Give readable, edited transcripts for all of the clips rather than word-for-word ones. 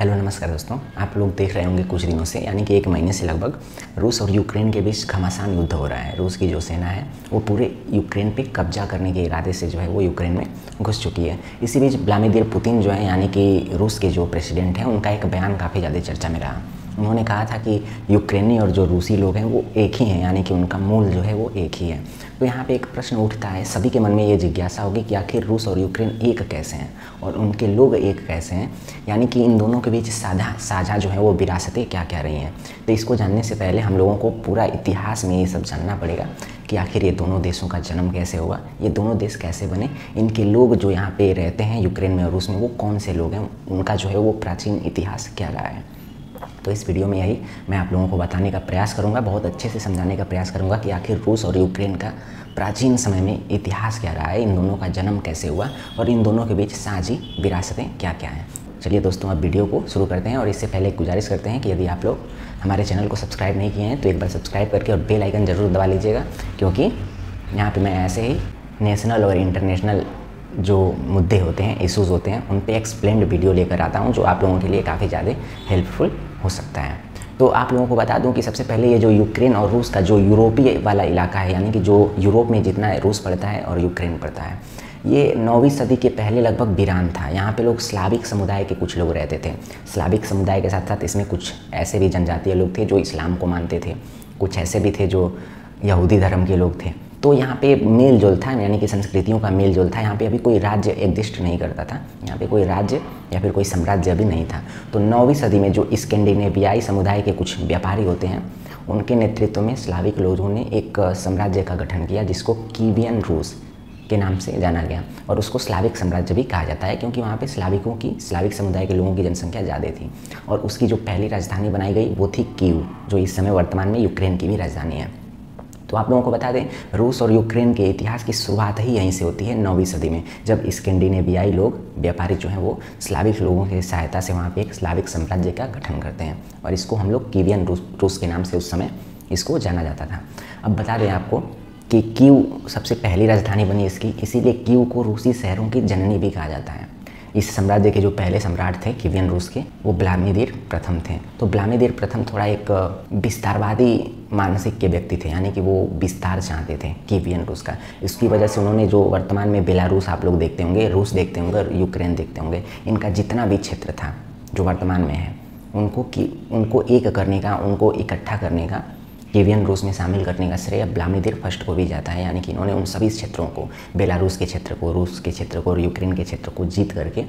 Hello नमस्कार दोस्तों, आप लोग देख रहे होंगे कुछ दिनों से यानी कि एक महीने से लगभग रूस और यूक्रेन के बीच घमासान युद्ध हो रहा है। रूस की जो सेना है वो पूरे यूक्रेन पे कब्जा करने के इरादे से जो है वो यूक्रेन में घुस चुकी है। इसी बीच व्लादिमीर पुतिन जो है यानी कि रूस के जो प्रेसिडेंट हैं उनका एक बयान काफ़ी ज़्यादा चर्चा में रहा। उन्होंने कहा था कि यूक्रेनी और जो रूसी लोग हैं वो एक ही हैं, यानी कि उनका मूल जो है वो एक ही है। तो यहाँ पे एक प्रश्न उठता है, सभी के मन में ये जिज्ञासा होगी कि आखिर रूस और यूक्रेन एक कैसे हैं और उनके लोग एक कैसे हैं, यानी कि इन दोनों के बीच साझा जो है वो विरासतें क्या क्या रही हैं। तो इसको जानने से पहले हम लोगों को पूरा इतिहास में ये सब जानना पड़ेगा कि आखिर ये दोनों देशों का जन्म कैसे हुआ, ये दोनों देश कैसे बने, इनके लोग जो यहाँ पे रहते हैं यूक्रेन में और रूस में वो कौन से लोग हैं, उनका जो है वो प्राचीन इतिहास क्या रहा है। तो इस वीडियो में यही मैं आप लोगों को बताने का प्रयास करूंगा, बहुत अच्छे से समझाने का प्रयास करूंगा कि आखिर रूस और यूक्रेन का प्राचीन समय में इतिहास क्या रहा है, इन दोनों का जन्म कैसे हुआ और इन दोनों के बीच साझी विरासतें क्या क्या हैं। चलिए दोस्तों, अब वीडियो को शुरू करते हैं। और इससे पहले गुजारिश करते हैं कि यदि आप लोग हमारे चैनल को सब्सक्राइब नहीं किए हैं तो एक बार सब्सक्राइब करके और बेल आइकन ज़रूर दबा लीजिएगा, क्योंकि यहाँ पर मैं ऐसे ही नेशनल और इंटरनेशनल जो मुद्दे होते हैं, इश्यूज़ होते हैं, उन पे एक्सप्लेन्ड वीडियो लेकर आता हूँ जो आप लोगों के लिए काफ़ी ज़्यादा हेल्पफुल हो सकता है। तो आप लोगों को बता दूं कि सबसे पहले ये जो यूक्रेन और रूस का जो यूरोपीय वाला इलाका है, यानी कि जो यूरोप में जितना रूस पड़ता है और यूक्रेन पड़ता है, ये 9वीं सदी के पहले लगभग वीरान था। यहाँ पे लोग स्लाविक समुदाय के कुछ लोग रहते थे। स्लाविक समुदाय के साथ साथ इसमें कुछ ऐसे भी जनजातीय लोग थे जो इस्लाम को मानते थे, कुछ ऐसे भी थे जो यहूदी धर्म के लोग थे। तो यहाँ पे मेल जोल था, यानी कि संस्कृतियों का मेल जोल था। यहाँ पे अभी कोई राज्य एग्जिस्ट नहीं करता था, यहाँ पे कोई राज्य या फिर कोई साम्राज्य अभी नहीं था। तो 9वीं सदी में जो स्कैंडिनेवियाई समुदाय के कुछ व्यापारी होते हैं उनके नेतृत्व में स्लाविक लोगों ने एक साम्राज्य का गठन किया जिसको कीवियन रूस के नाम से जाना गया, और उसको स्लाविक साम्राज्य भी कहा जाता है क्योंकि वहाँ पे स्लाविकों की, स्लाविक समुदाय के लोगों की जनसंख्या ज़्यादा थी। और उसकी जो पहली राजधानी बनाई गई वो थी कीव, जो इस समय वर्तमान में यूक्रेन की भी राजधानी है। तो आप लोगों को बता दें, रूस और यूक्रेन के इतिहास की शुरुआत ही यहीं से होती है 9वीं सदी में, जब स्कैंडिनेवियाई लोग व्यापारी जो हैं वो स्लाविक लोगों की सहायता से वहाँ पे एक स्लाविक साम्राज्य का गठन करते हैं, और इसको हम लोग कीवियन रूस के नाम से उस समय इसको जाना जाता था। अब बता दें आपको कि कीव सबसे पहली राजधानी बनी इसकी, इसीलिए कीव को रूसी शहरों की जननी भी कहा जाता है। इस साम्राज्य के जो पहले सम्राट थे कीवियन रूस के, वो व्लादिमीर I थे। तो व्लादिमीर I थोड़ा एक विस्तारवादी मानसिक के व्यक्ति थे, यानी कि वो विस्तार चाहते थे कीवियन रूस का। इसकी वजह से उन्होंने जो वर्तमान में बेलारूस आप लोग देखते होंगे, रूस देखते होंगे और यूक्रेन देखते होंगे, इनका जितना भी क्षेत्र था जो वर्तमान में है उनको एक करने का, उनको इकट्ठा करने का, कीवियन रूस में शामिल करने का श्रेय व्लादिमीर I को भी जाता है। यानी कि इन्होंने उन सभी क्षेत्रों को, बेलारूस के क्षेत्र को, रूस के क्षेत्र को और यूक्रेन के क्षेत्र को जीत करके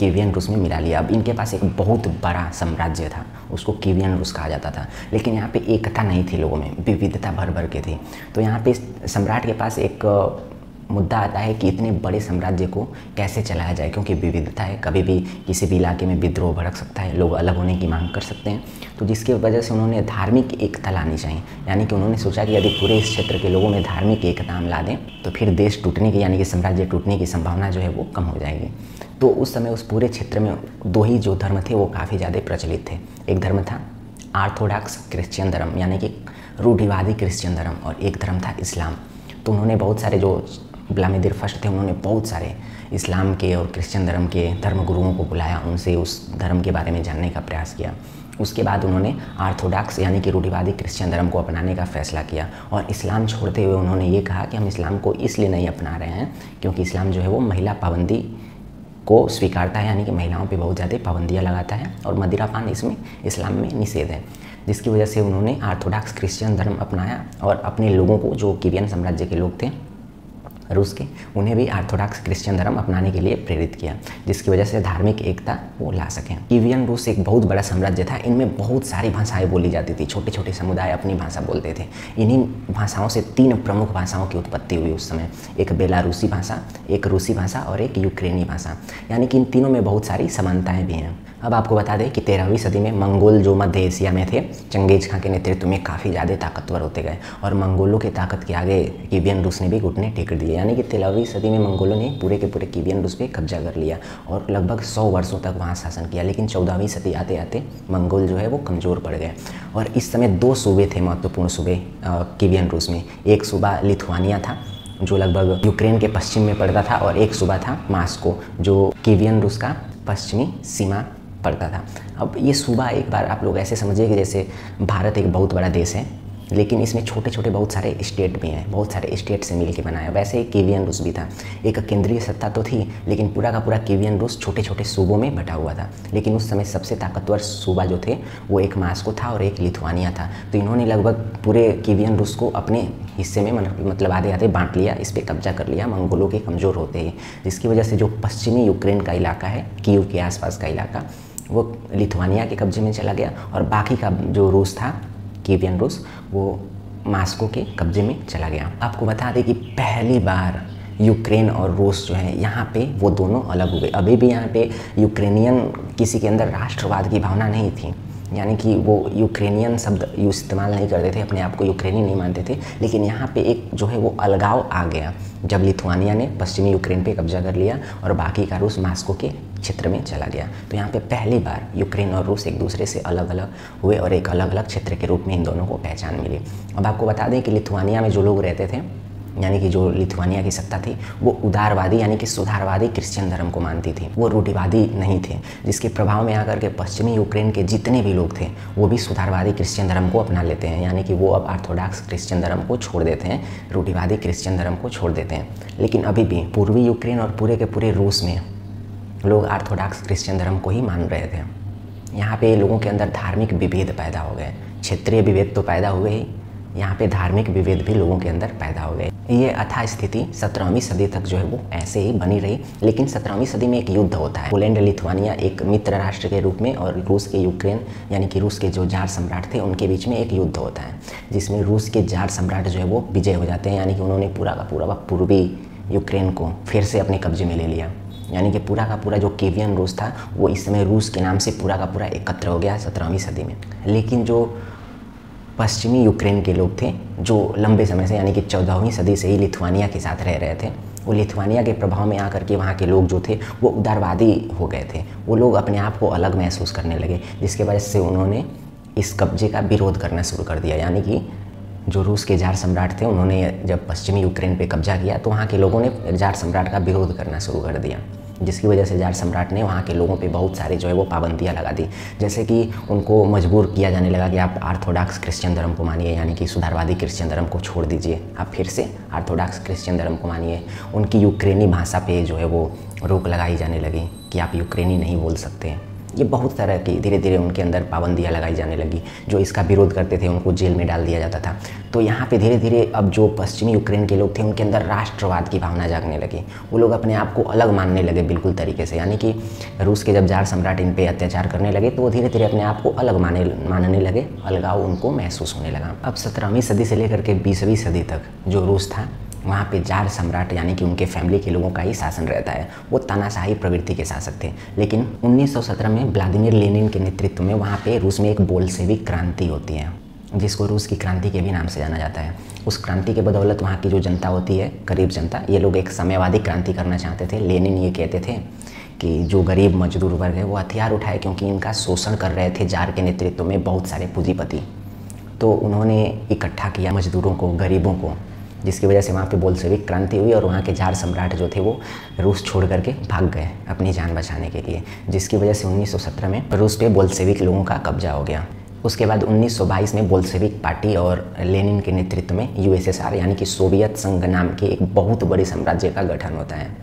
कीवियन रूस में मिला लिया। अब इनके पास एक बहुत बड़ा साम्राज्य था, उसको कीवियन रूस कहा जाता था, लेकिन यहाँ पे एकता नहीं थी लोगों में, विविधता भर भर के थी। तो यहाँ पे सम्राट के पास एक मुद्दा आता है कि इतने बड़े साम्राज्य को कैसे चलाया जाए, क्योंकि विविधता है, कभी भी किसी भी इलाके में विद्रोह भड़क सकता है, लोग अलग होने की मांग कर सकते हैं। तो जिसकी वजह से उन्होंने धार्मिक एकता लानी चाहिए, यानी कि उन्होंने सोचा कि यदि पूरे इस क्षेत्र के लोगों में धार्मिक एकता हम ला दें तो फिर देश टूटने की, यानी कि साम्राज्य टूटने की संभावना जो है वो कम हो जाएगी। तो उस समय उस पूरे क्षेत्र में दो ही जो धर्म थे वो काफ़ी ज़्यादा प्रचलित थे। एक धर्म था ऑर्थोडॉक्स क्रिश्चियन धर्म, यानी कि रूढ़िवादी क्रिश्चियन धर्म, और एक धर्म था इस्लाम। तो उन्होंने बहुत सारे, जो व्लादिमीर I थे, उन्होंने बहुत सारे इस्लाम के और क्रिश्चियन धर्म के धर्मगुरुओं को बुलाया, उनसे उस धर्म के बारे में जानने का प्रयास किया। उसके बाद उन्होंने ऑर्थोडॉक्स यानी कि रूढ़िवादी क्रिश्चियन धर्म को अपनाने का फैसला किया, और इस्लाम छोड़ते हुए उन्होंने ये कहा कि हम इस्लाम को इसलिए नहीं अपना रहे हैं क्योंकि इस्लाम जो है वो महिला पाबंदी को स्वीकारता है, यानी कि महिलाओं पर बहुत ज़्यादा पाबंदियाँ लगाता है, और मदिरापान इसमें इस्लाम में निषेध है। जिसकी वजह से उन्होंने ऑर्थोडॉक्स क्रिश्चियन धर्म अपनाया और अपने लोगों को, जो कीवियन साम्राज्य के लोग थे रूस के, उन्हें भी ऑर्थोडॉक्स क्रिश्चियन धर्म अपनाने के लिए प्रेरित किया, जिसकी वजह से धार्मिक एकता वो ला सकें। कीवियन रूस एक बहुत बड़ा साम्राज्य था, इनमें बहुत सारी भाषाएं बोली जाती थी, छोटे छोटे समुदाय अपनी भाषा बोलते थे। इन्हीं भाषाओं से 3 प्रमुख भाषाओं की उत्पत्ति हुई उस समय, एक बेलारूसी भाषा, एक रूसी भाषा और एक यूक्रेनी भाषा, यानी कि इन तीनों में बहुत सारी समानताएँ भी हैं। अब आपको बता दें कि 13वीं सदी में मंगोल, जो मध्य एशिया में थे, चंगेज़ खां के नेतृत्व में काफ़ी ज़्यादा ताकतवर होते गए, और मंगोलों की ताकत के आगे कीवियन रूस ने भी घुटने टेक दिए। यानी कि 13वीं सदी में मंगोलों ने पूरे के पूरे कीवियन रूस पे कब्जा कर लिया और लगभग 100 वर्षों तक वहाँ शासन किया। लेकिन 14वीं सदी आते आते मंगोल जो है वो कमज़ोर पड़ गए, और इस समय 2 सूबे थे महत्वपूर्ण सूबे कीवियन रूस में। एक सूबा लिथुआनिया था जो लगभग यूक्रेन के पश्चिम में पड़ता था, और एक सूबा था मॉस्को जो कीवियन रूस का पश्चिमी सीमा पड़ता था। अब ये सूबा एक बार आप लोग ऐसे समझिए कि जैसे भारत एक बहुत बड़ा देश है, लेकिन इसमें छोटे छोटे बहुत सारे स्टेट भी हैं, बहुत सारे स्टेट से मिलकर बनाया। वैसे ही कीवियन रूस भी था, एक केंद्रीय सत्ता तो थी, लेकिन पूरा का पूरा कीवियन रूस छोटे छोटे सूबों में बटा हुआ था। लेकिन उस समय सबसे ताकतवर सूबा जो थे वो एक मॉस्को था और एक लिथुआनिया था। तो इन्होंने लगभग पूरे कीवियन रूस को अपने हिस्से में मतलब आधे आधे बांट लिया, इस पर कब्जा कर लिया मंगोलों के कमज़ोर होते ही, जिसकी वजह से जो पश्चिमी यूक्रेन का इलाका है, कीव के आसपास का इलाका, वो लिथुआनिया के कब्जे में चला गया और बाकी का जो रूस था कीवियन रूस वो मॉस्को के कब्जे में चला गया। आपको बता दें कि पहली बार यूक्रेन और रूस जो है यहाँ पे वो दोनों अलग हुए। अभी भी यहाँ पे यूक्रेनियन किसी के अंदर राष्ट्रवाद की भावना नहीं थी, यानी कि वो यूक्रेनियन शब्द इस्तेमाल नहीं करते थे, अपने आप को यूक्रेनी नहीं मानते थे। लेकिन यहाँ पे एक जो है वो अलगाव आ गया जब लिथुआनिया ने पश्चिमी यूक्रेन पे कब्जा कर लिया और बाकी का रूस मॉस्को के क्षेत्र में चला गया। तो यहाँ पे पहली बार यूक्रेन और रूस एक दूसरे से अलग अलग हुए और एक अलग अलग क्षेत्र के रूप में इन दोनों को पहचान मिली। अब आपको बता दें कि लिथुआनिया में जो लोग रहते थे, यानी कि जो लिथुआनिया की सत्ता थी, वो उदारवादी यानी कि सुधारवादी क्रिश्चियन धर्म को मानती थी, वो रूढ़िवादी नहीं थे, जिसके प्रभाव में आकर के पश्चिमी यूक्रेन के जितने भी लोग थे वो भी सुधारवादी क्रिश्चियन धर्म को अपना लेते हैं, यानी कि वो अब ऑर्थोडॉक्स क्रिश्चियन धर्म को छोड़ देते हैं, रूढ़िवादी क्रिश्चियन धर्म को छोड़ देते हैं। लेकिन अभी भी पूर्वी यूक्रेन और पूरे के पूरे रूस में लोग ऑर्थोडॉक्स क्रिश्चियन धर्म को ही मान रहे थे। यहाँ पे लोगों के अंदर धार्मिक विभेद पैदा हो गए, क्षेत्रीय विभेद तो पैदा हुए ही, यहाँ पे धार्मिक विभेद भी लोगों के अंदर पैदा हो गए। ये अथाह स्थिति 17वीं सदी तक जो है वो ऐसे ही बनी रही। लेकिन 17वीं सदी में एक युद्ध होता है, पोलैंड लिथुआनिया एक मित्र राष्ट्र के रूप में और रूस के यूक्रेन यानी कि रूस के जो जार सम्राट थे उनके बीच में एक युद्ध होता है, जिसमें रूस के जार सम्राट जो है वो विजय हो जाते हैं, यानी कि उन्होंने पूरा का पूरा पूर्वी यूक्रेन को फिर से अपने कब्जे में ले लिया, यानी कि पूरा का पूरा जो कीवियन रूस था वो इस समय रूस के नाम से पूरा का पूरा एकत्र हो गया 17वीं सदी में। लेकिन जो पश्चिमी यूक्रेन के लोग थे जो लंबे समय से यानी कि 14वीं सदी से ही लिथुआनिया के साथ रह रहे थे, वो लिथुआनिया के प्रभाव में आकर के वहाँ के लोग जो थे वो उदारवादी हो गए थे, वो लोग अपने आप को अलग महसूस करने लगे, जिसके वजह से उन्होंने इस कब्जे का विरोध करना शुरू कर दिया। यानी कि जो रूस के जार सम्राट थे उन्होंने जब पश्चिमी यूक्रेन पर कब्जा किया तो वहाँ के लोगों ने जार सम्राट का विरोध करना शुरू कर दिया, जिसकी वजह से जार सम्राट ने वहाँ के लोगों पे बहुत सारे जो है वो पाबंदियाँ लगा दी, जैसे कि उनको मजबूर किया जाने लगा कि आप ऑर्थोडॉक्स क्रिश्चियन धर्म को मानिए, यानी कि सुधारवादी क्रिश्चियन धर्म को छोड़ दीजिए, आप फिर से ऑर्थोडॉक्स क्रिश्चियन धर्म को मानिए। उनकी यूक्रेनी भाषा पे जो है वो रोक लगाई जाने लगी कि आप यूक्रेनी नहीं बोल सकते। ये बहुत तरह की धीरे धीरे उनके अंदर पाबंदियाँ लगाई जाने लगी, जो इसका विरोध करते थे उनको जेल में डाल दिया जाता था। तो यहाँ पे धीरे धीरे अब जो पश्चिमी यूक्रेन के लोग थे उनके अंदर राष्ट्रवाद की भावना जागने लगी, वो लोग अपने आप को अलग मानने लगे बिल्कुल तरीके से, यानी कि रूस के जब जार सम्राट इन पर अत्याचार करने लगे तो वो धीरे धीरे अपने आप को अलग मानने लगे, अलगाव उनको महसूस होने लगा। अब 17वीं सदी से लेकर के 20वीं सदी तक जो रूस था वहाँ पे जार सम्राट यानी कि उनके फैमिली के लोगों का ही शासन रहता है, वो तानाशाही प्रवृत्ति के शासक थे। लेकिन 1917 में व्लादिमीर लेनिन के नेतृत्व में वहाँ पे रूस में एक बोल्शेविक क्रांति होती है, जिसको रूस की क्रांति के भी नाम से जाना जाता है। उस क्रांति के बदौलत वहाँ की जो जनता होती है, गरीब जनता, ये लोग एक साम्यवादी क्रांति करना चाहते थे। लेनिन ये कहते थे कि जो गरीब मजदूर वर्ग है वो हथियार उठाए, क्योंकि इनका शोषण कर रहे थे जार के नेतृत्व में बहुत सारे पूंजीपति। तो उन्होंने इकट्ठा किया मजदूरों को, गरीबों को, जिसकी वजह से वहाँ पे बोल्शेविक क्रांति हुई और वहाँ के जार सम्राट जो थे वो रूस छोड़ करके भाग गए अपनी जान बचाने के लिए, जिसकी वजह से 1917 में रूस पे बोल्शेविक लोगों का कब्जा हो गया। उसके बाद 1922 में बोल्शेविक पार्टी और लेनिन के नेतृत्व में यूएसएसआर यानी कि सोवियत संघ नाम के एक बहुत बड़े साम्राज्य का गठन होता है,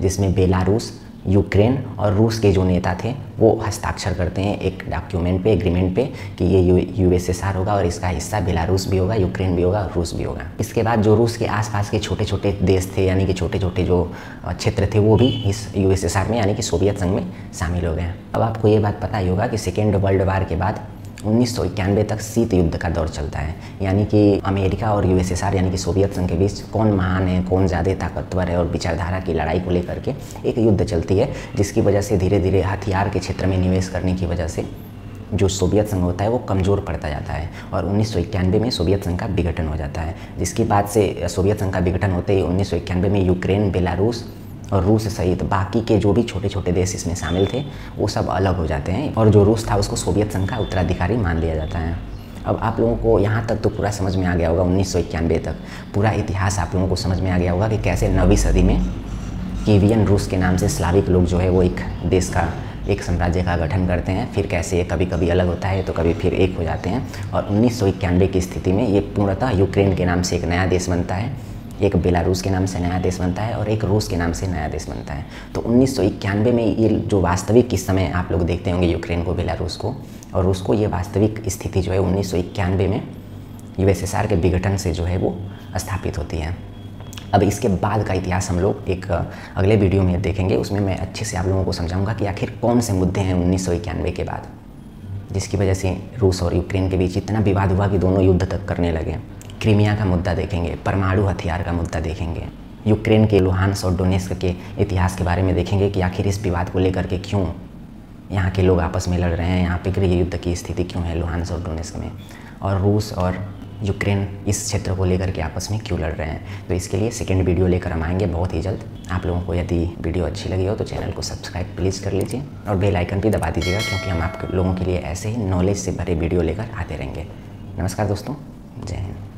जिसमें बेलारूस, यूक्रेन और रूस के जो नेता थे वो हस्ताक्षर करते हैं एक डॉक्यूमेंट पे, एग्रीमेंट पे, कि ये यूएसएसआर होगा और इसका हिस्सा बेलारूस भी होगा, यूक्रेन भी होगा और रूस भी होगा। इसके बाद जो रूस के आसपास के छोटे छोटे देश थे, यानी कि छोटे छोटे जो क्षेत्र थे, वो भी इस यूएसएसआर में यानी कि सोवियत संघ में शामिल हो गए। अब आपको ये बात पता ही होगा कि सेकेंड वर्ल्ड वार के बाद 1991 तक शीत युद्ध का दौर चलता है, यानी कि अमेरिका और यूएसएसआर यानी कि सोवियत संघ के बीच कौन महान है, कौन ज़्यादा ताकतवर है और विचारधारा की लड़ाई को लेकर के एक युद्ध चलती है, जिसकी वजह से धीरे धीरे हथियार के क्षेत्र में निवेश करने की वजह से जो सोवियत संघ होता है वो कमज़ोर पड़ता जाता है और 1991 में सोवियत संघ का विघटन हो जाता है। जिसकी बाद से सोवियत संघ का विघटन होते ही 1991 में यूक्रेन, बेलारूस और रूस सहित बाकी के जो भी छोटे छोटे देश इसमें शामिल थे वो सब अलग हो जाते हैं और जो रूस था उसको सोवियत संघ का उत्तराधिकारी मान लिया जाता है। अब आप लोगों को यहाँ तक तो पूरा समझ में आ गया होगा, 1991 तक पूरा इतिहास आप लोगों को समझ में आ गया होगा कि कैसे 9वीं सदी में कीवियन रूस के नाम से स्लाविक लोग जो है वो एक देश का एक साम्राज्य का गठन करते हैं, फिर कैसे कभी कभी अलग होता है तो कभी फिर एक हो जाते हैं। और 1991 की स्थिति में ये पूर्णतः यूक्रेन के नाम से एक नया देश बनता है, एक बेलारूस के नाम से नया देश बनता है और एक रूस के नाम से नया देश बनता है। तो 1991 में ये जो वास्तविक इस समय आप लोग देखते होंगे यूक्रेन को, बेलारूस को और रूस को, ये वास्तविक स्थिति जो है 1991 में यूएसएसआर के विघटन से जो है वो स्थापित होती है। अब इसके बाद का इतिहास हम लोग एक अगले वीडियो में देखेंगे, उसमें मैं अच्छे से आप लोगों को समझाऊंगा कि आखिर कौन से मुद्दे हैं 1991 के बाद जिसकी वजह से रूस और यूक्रेन के बीच इतना विवाद हुआ कि दोनों युद्ध तक करने लगे। क्रीमिया का मुद्दा देखेंगे, परमाणु हथियार का मुद्दा देखेंगे, यूक्रेन के लुहांस्क और डोनेस्क के इतिहास के बारे में देखेंगे कि आखिर इस विवाद को लेकर के क्यों यहाँ के लोग आपस में लड़ रहे हैं, यहाँ पर ये युद्ध की स्थिति क्यों है लुहांस्क और डोनेस्क में, और रूस और यूक्रेन इस क्षेत्र को लेकर के आपस में क्यों लड़ रहे हैं। तो इसके लिए सेकंड वीडियो लेकर हम आएंगे बहुत ही जल्द। आप लोगों को यदि वीडियो अच्छी लगी हो तो चैनल को सब्सक्राइब प्लीज़ कर लीजिए और बेल आइकन भी दबा दीजिएगा, क्योंकि हम आप लोगों के लिए ऐसे ही नॉलेज से भरे वीडियो लेकर आते रहेंगे। नमस्कार दोस्तों, जय हिंद।